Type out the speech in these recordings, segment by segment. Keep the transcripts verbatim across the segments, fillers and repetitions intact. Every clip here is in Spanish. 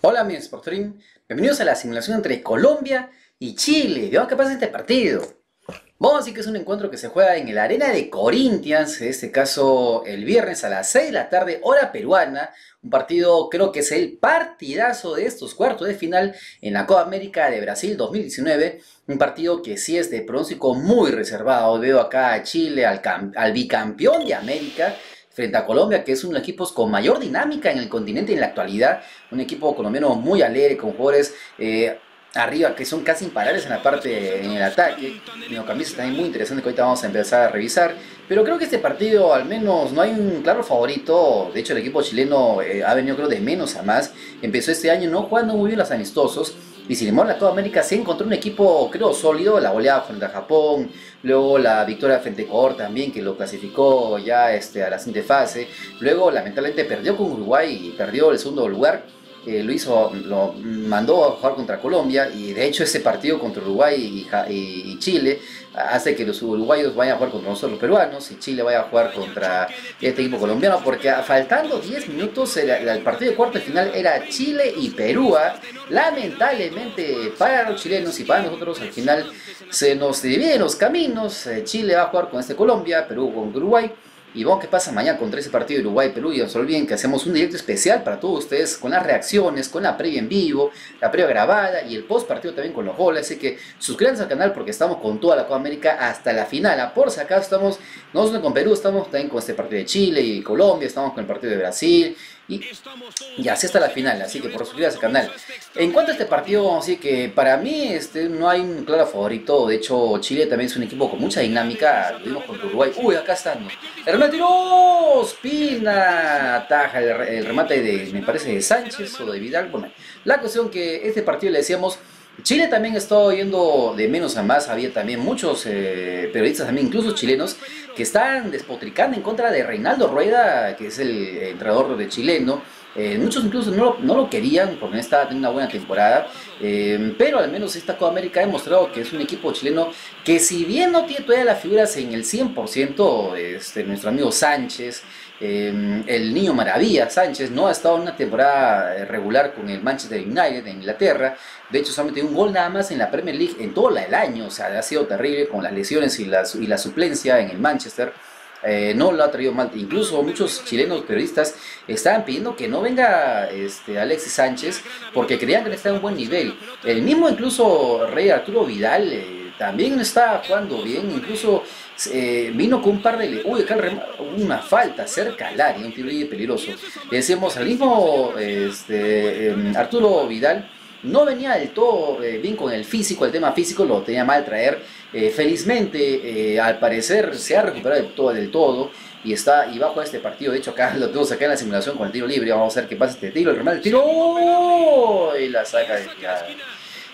Hola mi Sportstream, bienvenidos a la simulación entre Colombia y Chile. Veamos qué pasa en este partido. Vamos a decir que es un encuentro que se juega en la Arena de Corinthians, en este caso el viernes a las seis de la tarde, hora peruana. Un partido, creo que es el partidazo de estos cuartos de final en la Copa América de Brasil dos mil diecinueve. Un partido que sí es de pronóstico muy reservado. Veo acá a Chile, al, al bicampeón de América, frente a Colombia, que es uno de los equipos con mayor dinámica en el continente en la actualidad. Un equipo colombiano muy alegre, con jugadores eh, arriba que son casi imparables en la parte, en el ataque. Mediocampistas también muy interesante, que ahorita vamos a empezar a revisar. Pero creo que este partido, al menos, no hay un claro favorito. De hecho, el equipo chileno eh, ha venido, creo, de menos a más. Empezó este año no jugando muy bien los amistosos. Y sin embargo, la Copa América se encontró un equipo, creo, sólido. La goleada frente a Japón, luego la victoria frente a Ecuador también, que lo clasificó ya este, a la siguiente fase. Luego, lamentablemente, perdió con Uruguay y perdió el segundo lugar. Eh, lo hizo, lo mandó a jugar contra Colombia, y de hecho ese partido contra Uruguay y, y, y Chile hace que los uruguayos vayan a jugar contra nosotros los peruanos, y Chile vaya a jugar contra este equipo colombiano, porque faltando diez minutos el, el partido de cuarto de final era Chile y Perú. Lamentablemente para los chilenos y para nosotros al final se nos dividen los caminos. Chile va a jugar con este Colombia, Perú con Uruguay. Y vamos qué pasa mañana con ese partido de Uruguay-Perú. Y no se olviden que hacemos un directo especial para todos ustedes, con las reacciones, con la previa en vivo, la previa grabada y el post partido también con los goles. Así que suscríbanse al canal, porque estamos con toda la Copa América hasta la final. Por si acaso estamos, no solo con Perú, estamos también con este partido de Chile y Colombia, estamos con el partido de Brasil. Y, y así está la final, así que por suscribirse al canal. En cuanto a este partido, vamos a decir que para mí este, no hay un claro favorito. De hecho, Chile también es un equipo con mucha dinámica. Lo vimos contra Uruguay. Uy, acá están. El remate tiró. ¡Oh! Ospina ataja el, el remate de, me parece, de Sánchez o de Vidal. Bueno, la cuestión que este partido le decíamos. Chile también está yendo de menos a más. Había también muchos eh, periodistas, también incluso chilenos, que están despotricando en contra de Reinaldo Rueda, que es el entrenador de chileno. Eh, muchos incluso no lo, no lo querían porque no estaba teniendo una buena temporada. Eh, pero al menos esta Copa América ha demostrado que es un equipo chileno que, si bien no tiene todavía las figuras en el cien por ciento, este, nuestro amigo Sánchez, eh, el niño maravilla Sánchez, no ha estado en una temporada regular con el Manchester United de Inglaterra. De hecho, solamente un gol nada más en la Premier League en todo el año. O sea, ha sido terrible con las lesiones y la, y la suplencia en el Manchester. Eh, no lo ha traído mal. Incluso muchos chilenos periodistas estaban pidiendo que no venga este, Alexis Sánchez, porque creían que está en un buen nivel. El mismo incluso Rey Arturo Vidal eh, también está jugando bien. Incluso eh, vino con un par de... Uy, acá una falta cerca al área, un tiro peligroso. Le decíamos al mismo este, eh, Arturo Vidal. No venía del todo eh, bien con el físico, el tema físico lo tenía mal traer. Eh, felizmente, eh, al parecer, se ha recuperado del todo, del todo y está y va a jugar este partido. De hecho, acá lo tengo acá en la simulación con el tiro libre. Vamos a ver qué pasa este tiro, el remate, el tiro, ¡oh! Y la saca de tirada.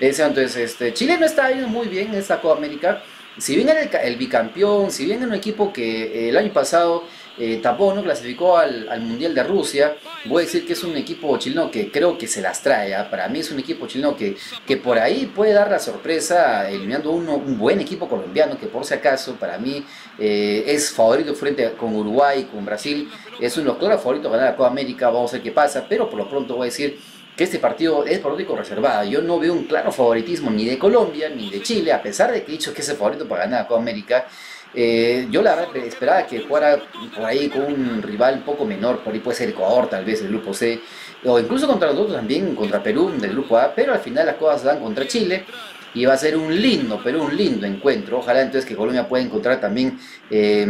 Entonces, este, Chile no está yendo muy bien en esta Copa América. Si bien era el, el bicampeón, si bien era un equipo que eh, el año pasado eh, tampoco no clasificó al, al Mundial de Rusia, voy a decir que es un equipo chileno que creo que se las trae. ¿eh? Para mí es un equipo chileno que, que por ahí puede dar la sorpresa, eliminando uno, un buen equipo colombiano que, por si acaso, para mí eh, es favorito frente a, con Uruguay, con Brasil. Es uno de los claros favoritos ganar la Copa América. Vamos a ver qué pasa, pero por lo pronto voy a decir que este partido es pronóstico reservado. Yo no veo un claro favoritismo ni de Colombia ni de Chile, a pesar de que he dicho que es el favorito para ganar la Copa América. Eh, yo la verdad esperaba que jugara por ahí con un rival un poco menor, por ahí puede ser Ecuador, tal vez el grupo C, o incluso contra nosotros también, contra Perú del grupo A, pero al final las cosas se dan contra Chile. Y va a ser un lindo, pero un lindo encuentro. Ojalá entonces que Colombia pueda encontrar también eh,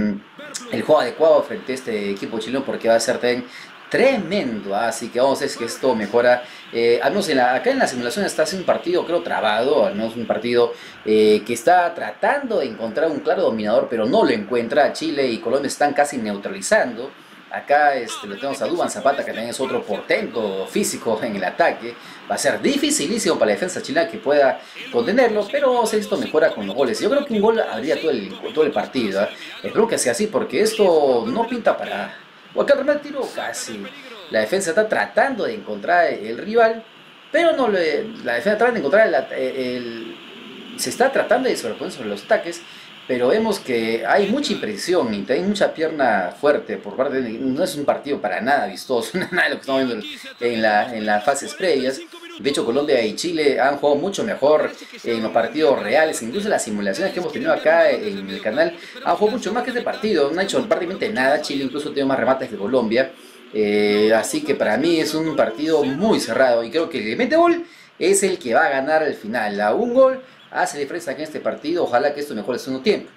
el juego adecuado frente a este equipo chileno, porque va a ser también tremendo. Así que vamos a ver que esto mejora. Eh, al menos en la, acá en la simulación está haciendo un partido, creo, trabado. Al menos un partido eh, que está tratando de encontrar un claro dominador, pero no lo encuentra. Chile y Colombia están casi neutralizando. Acá este, lo tenemos a Dubán Zapata, que también es otro portento físico en el ataque. Va a ser dificilísimo para la defensa chilena que pueda contenerlo, pero vamos a ver si esto mejora con los goles. Yo creo que un gol habría todo el, todo el partido. ¿eh? Espero que sea así, porque esto no pinta para... O acá el remate tiró casi. La defensa está tratando de encontrar el rival, pero no lo, la defensa trata de encontrar el, el, el, se está tratando de sobreponer sobre los ataques, pero vemos que hay mucha impresión y hay mucha pierna fuerte por parte de... No es un partido para nada vistoso, nada de lo que estamos viendo en, la, en las fases previas. De hecho, Colombia y Chile han jugado mucho mejor en los partidos reales, incluso las simulaciones que hemos tenido acá en el canal han jugado mucho más que este partido, no han hecho prácticamente nada. Chile incluso tiene más remates que Colombia, eh, así que para mí es un partido muy cerrado y creo que el que mete gol es el que va a ganar al final. A un gol hace diferencia aquí en este partido, ojalá que esto mejore el segundo tiempo.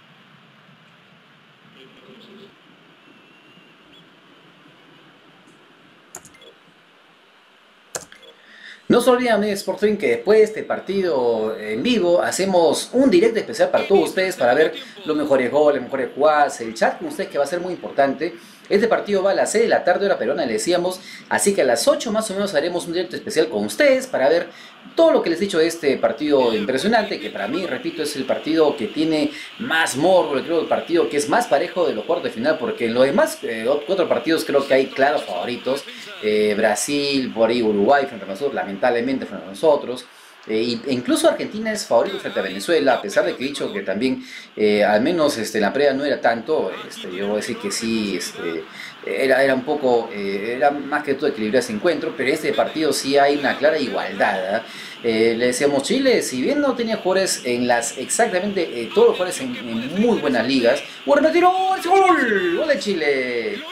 No se olviden en Sportstream que después de este partido en vivo hacemos un directo especial para todos ustedes para ver los mejores goles, mejores jugadas, el chat con ustedes que va a ser muy importante. Este partido va a las seis de la tarde, hora peruana, le decíamos, así que a las ocho más o menos haremos un directo especial con ustedes para ver todo lo que les he dicho de este partido impresionante, que para mí, repito, es el partido que tiene más morbo, creo, el partido que es más parejo de los cuartos de final, porque en los demás eh, cuatro partidos creo que hay claros favoritos, eh, Brasil, por ahí Uruguay frente a nosotros, lamentablemente frente a nosotros, eh, e incluso Argentina es favorito frente a Venezuela, a pesar de que he dicho que también, eh, al menos este, en la previa no era tanto, este, yo voy a decir que sí, este... Era, era un poco, eh, era más que todo equilibrado ese encuentro, pero en este partido sí hay una clara igualdad. Eh, le decíamos, Chile, si bien no tenía jugadores en las, exactamente, eh, todos los jugadores en, en muy buenas ligas, bueno, tiró, ¡gol! ¡Gol de Chile!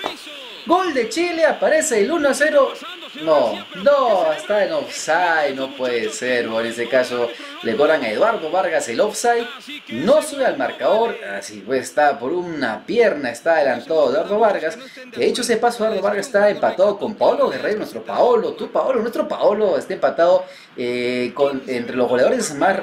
¡Gol de Chile! Aparece el uno a cero. No, no, está en offside, no puede ser, en ese caso le cobran a Eduardo Vargas el offside, no sube al marcador, así pues está por una pierna, está adelantado Eduardo Vargas, que de hecho ese paso Eduardo Vargas está empatado con Paolo Guerrero, nuestro Paolo, tu Paolo, nuestro Paolo está empatado eh, con, entre los goleadores más,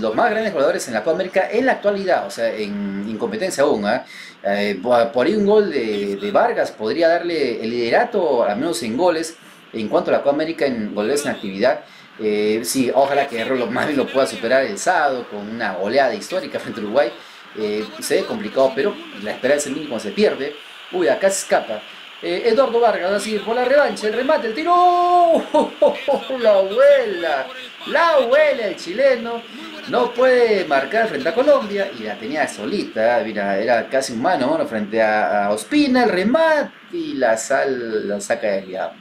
los más grandes goleadores en la Copa América en la actualidad, o sea, en incompetencia aún, ¿eh? Eh, por ahí un gol de, de Vargas podría darle el liderato, al menos en goles, en cuanto a la Copa América en goles en actividad. Eh, sí, ojalá que Guerrero lo más bien lo pueda superar el sábado con una goleada histórica frente a Uruguay. Eh, se ve complicado, pero la esperanza es mínima cuando se pierde. Uy, acá se escapa. Eh, Eduardo Vargas va a seguir por la revancha, el remate, el tiro. ¡Oh, oh, oh, oh! La abuela, la abuela, el chileno. No puede marcar frente a Colombia y la tenía solita. Mira, era casi un mano, mano frente a, a Ospina, el remate y la, sal, la saca de guía.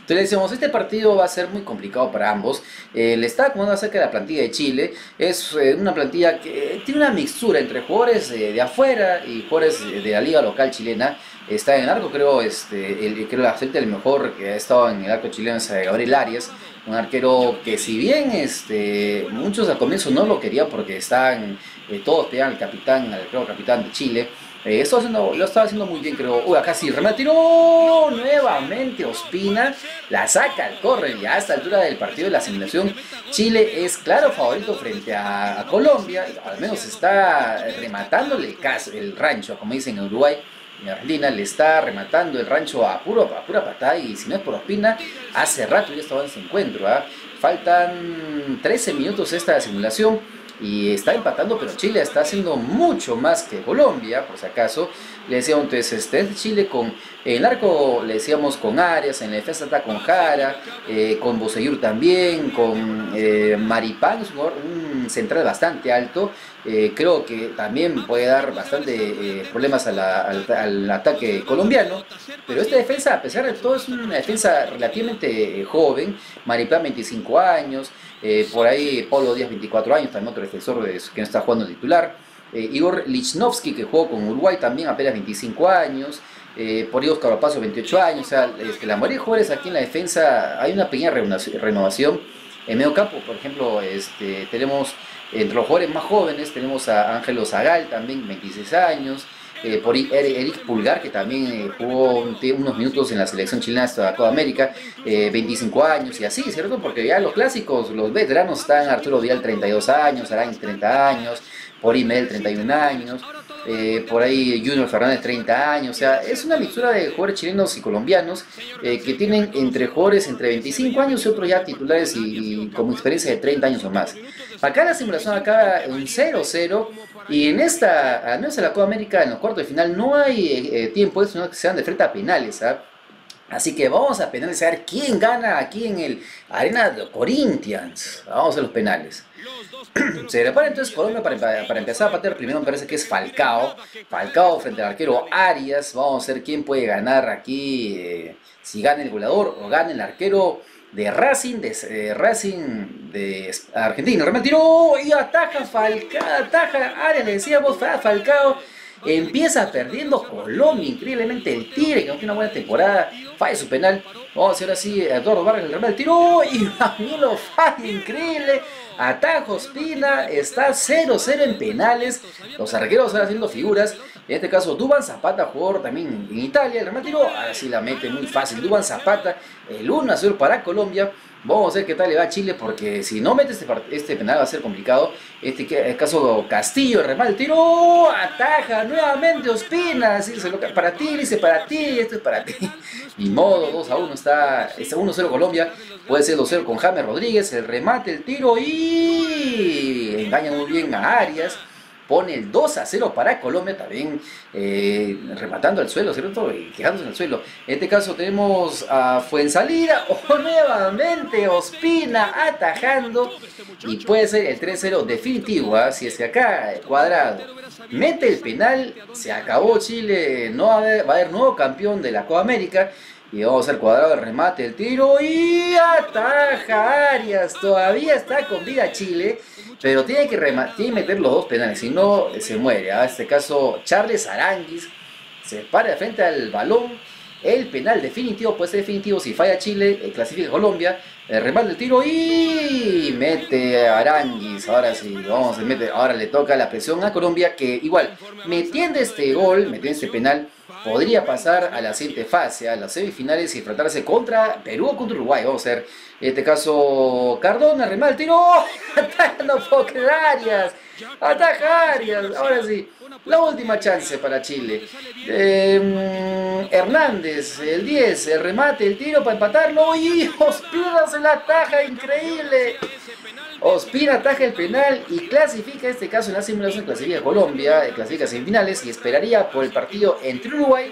Entonces decimos, este partido va a ser muy complicado para ambos. Eh, le está acomodando acerca de la plantilla de Chile. Es eh, una plantilla que eh, tiene una mixtura entre jugadores eh, de afuera y jugadores eh, de la liga local chilena. Está en el arco, creo, este, el, creo la gente del mejor que ha estado en el arco chileno es Gabriel Arias. Un arquero que si bien este, muchos al comienzo no lo querían porque estaban, eh, todos tenían al capitán, al creo, capitán de Chile. Eh, esto haciendo, lo estaba haciendo muy bien, creo. Uy, acá sí, remate, tiró nuevamente Ospina, la saca al córner y a esta altura del partido de la simulación Chile es claro favorito frente a, a Colombia, al menos está rematándole el, caso, el rancho, como dicen en Uruguay. Argentina le está rematando el rancho a, puro, a pura patada y si no es por Ospina, hace rato ya estaba en ese encuentro, ¿eh? Faltan trece minutos esta simulación y está empatando, pero Chile está haciendo mucho más que Colombia, por si acaso. Le decíamos entonces, este Chile con el arco, le decíamos con Arias, en la defensa está con Jara, eh, con Boseyur también, con eh, Maripán, un central bastante alto, eh, creo que también puede dar bastante eh, problemas a la, al, al ataque colombiano, pero esta defensa, a pesar de todo, es una defensa relativamente eh, joven, Maripán veinticinco años, Eh, por ahí Pablo Díaz veinticuatro años, también otro defensor de, que no está jugando titular, eh, Igor Lichnowski que jugó con Uruguay también apenas veinticinco años, eh, por ahí Oscar Carapazo veintiocho años, o sea, es que la mayoría de jugadores aquí en la defensa hay una pequeña renovación. En medio campo, por ejemplo, este, tenemos entre los jugadores más jóvenes, tenemos a Ángelo Zagal también veintiséis años, Eh, por Eric Pulgar, que también eh, jugó un unos minutos en la selección chilena hasta la Copa América, eh, veinticinco años y así, ¿cierto? Porque ya los clásicos, los veteranos están Arturo Vidal treinta y dos años, Aránguiz treinta años, por Imel treinta y uno años, eh, por ahí Junior Fernández treinta años, o sea, es una mixtura de jugadores chilenos y colombianos eh, que tienen entre jugadores entre veinticinco años y otros ya titulares y, y como experiencia de treinta años o más. Acá la simulación acaba en cero cero y en esta, al menos en la Copa América, en los cuartos de final no hay eh, tiempo, sino que se dan de frente a penales, ¿ah? Así que vamos a penalizar quién gana aquí en el Arena de Corinthians. Vamos a los penales. Se prepara entonces Colombia para, para empezar a patear. Primero me parece que es Falcao. Falcao frente al arquero Arias. Vamos a ver quién puede ganar aquí. Eh, si gana el goleador o gana el arquero de Racing. De eh, Racing de Argentina. Realmente tiró y ataca Falcao. Ataca Arias. Le decíamos Falcao. Empieza perdiendo Colombia, increíblemente el Tigre, que aunque una buena temporada, falla su penal. Vamos a hacer así, Eduardo Vargas, el remate, tiró y también lo falla, increíble. Atajo Ospina, está cero cero en penales. Los arqueros están haciendo figuras. En este caso, Dubán Zapata, jugador también en Italia, el remate, tiró. Así la mete muy fácil. Dubán Zapata, el uno a cero para Colombia. Vamos a ver qué tal le va a Chile, porque si no mete este, este penal va a ser complicado. Este caso Castillo, remate, tiró, ataja nuevamente Ospina. Así se lo, para ti, dice para ti, esto es para ti. Ni modo, dos a uno está, está uno cero Colombia. Puede ser dos cero con James Rodríguez, el remate, el tiro y engaña muy bien a Arias. Pone el dos a cero para Colombia, también eh, rematando al suelo, ¿cierto? Y quejándose en el suelo. En este caso tenemos a Fuenzalida, o nuevamente Ospina atajando. Y puede ser el tres cero definitivo, ¿eh? Si es que acá, Cuadrado mete el penal, se acabó Chile, no va a haber, va a haber nuevo campeón de la Copa América. Y vamos al Cuadrado, el remate, el tiro y ataja Arias. Todavía está con vida Chile, pero tiene que, tiene que meter los dos penales, si no se muere. En este caso, Charles Aránguiz se para de frente al balón. El penal definitivo puede ser definitivo. Si falla Chile, clasifica a Colombia. El remate, el tiro y mete a Aránguiz. Ahora sí, vamos a meter. Ahora le toca la presión a Colombia, que igual, metiendo este gol, metiendo este penal, podría pasar a la siguiente fase, a las semifinales y enfrentarse contra Perú o contra Uruguay. Vamos a ver, en este caso, Cardona, remate, el tiro. Ataca, no puedo creer, Arias. Ataca Arias. Ahora sí, la última chance para Chile. Eh, Hernández, el diez, el remate, el tiro para empatarlo. Y Ospina se la ataja, increíble. Ospina ataja el penal y clasifica, en este caso en la simulación, clasifica a Colombia, clasifica a semifinales y esperaría por el partido entre Uruguay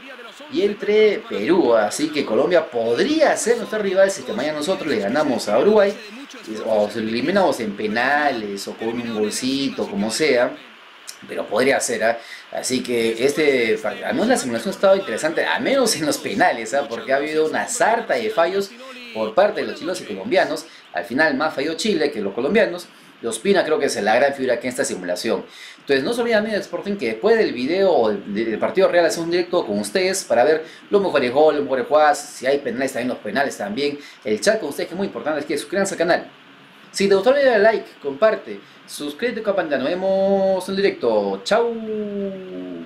y entre Perú. Así que Colombia podría ser nuestro rival si que mañana nosotros le ganamos a Uruguay o se eliminamos en penales o con un bolsito, como sea, pero podría ser, ¿eh? Así que este, al menos la simulación ha estado interesante, al menos en los penales, ¿eh? Porque ha habido una sarta de fallos por parte de los chilenos y colombianos. Al final más falló Chile que los colombianos. Ospina creo que es la gran figura aquí en esta simulación. Entonces no se olviden, amigos de Sportstream, que después del video o del partido real hacemos un directo con ustedes para ver los mejores goles, los mejores jugadas, si hay penales también, los penales también, el chat con ustedes, que es muy importante, es que suscríbanse al canal. Si te gustó el video, dale like, comparte, suscríbete, campanita, nos vemos en directo. Chau.